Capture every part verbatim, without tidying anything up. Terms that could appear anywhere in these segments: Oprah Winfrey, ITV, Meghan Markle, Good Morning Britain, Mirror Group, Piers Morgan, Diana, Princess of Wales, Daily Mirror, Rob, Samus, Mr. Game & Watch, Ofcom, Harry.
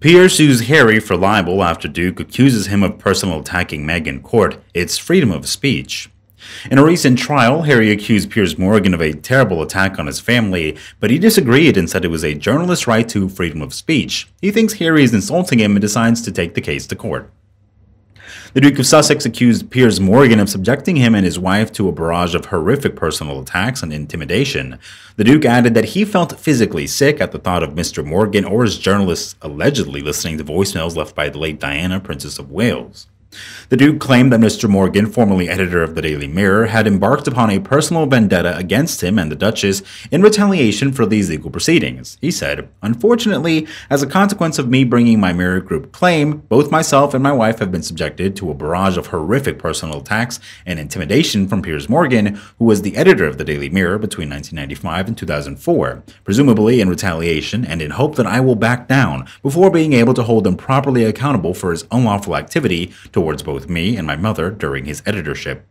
Piers sues Harry for libel after Duke accuses him of personally attacking Meghan in court. It's freedom of speech. In a recent trial, Harry accused Piers Morgan of a terrible attack on his family, but he disagreed and said it was a journalist's right to freedom of speech. He thinks Harry is insulting him and decides to take the case to court. The Duke of Sussex accused Piers Morgan of subjecting him and his wife to a barrage of horrific personal attacks and intimidation. The Duke added that he felt physically sick at the thought of Mister Morgan or his journalists allegedly listening to voicemails left by the late Diana, Princess of Wales. The Duke claimed that Mister Morgan, formerly editor of the Daily Mirror, had embarked upon a personal vendetta against him and the Duchess in retaliation for these legal proceedings. He said, "Unfortunately, as a consequence of me bringing my Mirror Group claim, both myself and my wife have been subjected to a barrage of horrific personal attacks and intimidation from Piers Morgan, who was the editor of the Daily Mirror between nineteen ninety-five and two thousand four, presumably in retaliation and in hope that I will back down before being able to hold him properly accountable for his unlawful activity to towards both me and my mother during his editorship."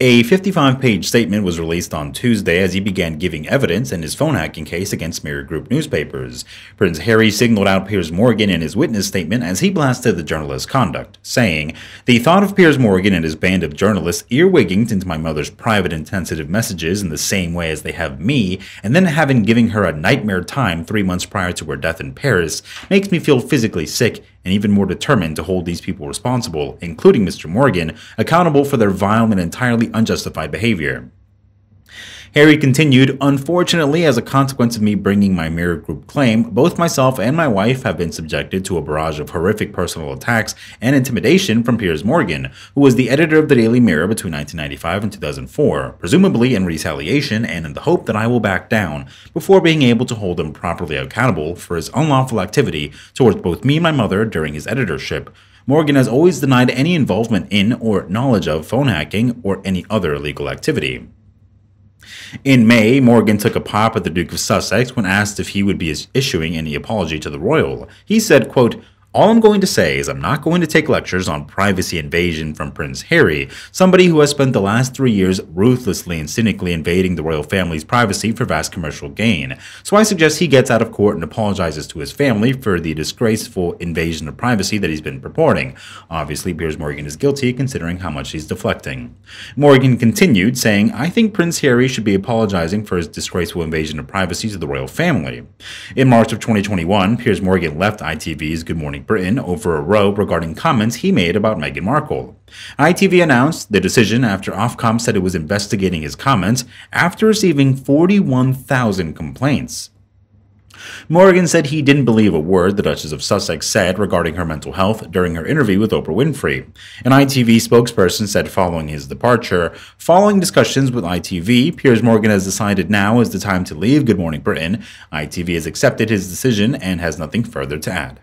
A fifty-five page statement was released on Tuesday as he began giving evidence in his phone hacking case against Mirror Group newspapers. Prince Harry singled out Piers Morgan in his witness statement as he blasted the journalist's conduct, saying, "The thought of Piers Morgan and his band of journalists earwigging into my mother's private and sensitive messages in the same way as they have me, and then having given her a nightmare time three months prior to her death in Paris, makes me feel physically sick and even more determined to hold these people responsible, including Mister Morgan, accountable for their vile and entirely unjustified behavior." Harry continued, "Unfortunately, as a consequence of me bringing my Mirror Group claim, both myself and my wife have been subjected to a barrage of horrific personal attacks and intimidation from Piers Morgan, who was the editor of the Daily Mirror between nineteen ninety-five and two thousand four, presumably in retaliation and in the hope that I will back down before being able to hold him properly accountable for his unlawful activity towards both me and my mother during his editorship. Morgan has always denied any involvement in or knowledge of phone hacking or any other illegal activity." In May, Morgan took a pop at the Duke of Sussex when asked if he would be issuing any apology to the royal. He said, quote, "All I'm going to say is I'm not going to take lectures on privacy invasion from Prince Harry, somebody who has spent the last three years ruthlessly and cynically invading the royal family's privacy for vast commercial gain. So I suggest he gets out of court and apologizes to his family for the disgraceful invasion of privacy that he's been purporting." Obviously, Piers Morgan is guilty considering how much he's deflecting. Morgan continued, saying, "I think Prince Harry should be apologizing for his disgraceful invasion of privacy to the royal family." In March of twenty twenty-one, Piers Morgan left I T V's Good Morning Britain over a row regarding comments he made about Meghan Markle. I T V announced the decision after Ofcom said it was investigating his comments after receiving forty-one thousand complaints. Morgan said he didn't believe a word the Duchess of Sussex said regarding her mental health during her interview with Oprah Winfrey. An I T V spokesperson said following his departure, "Following discussions with I T V, Piers Morgan has decided now is the time to leave Good Morning Britain. I T V has accepted his decision and has nothing further to add."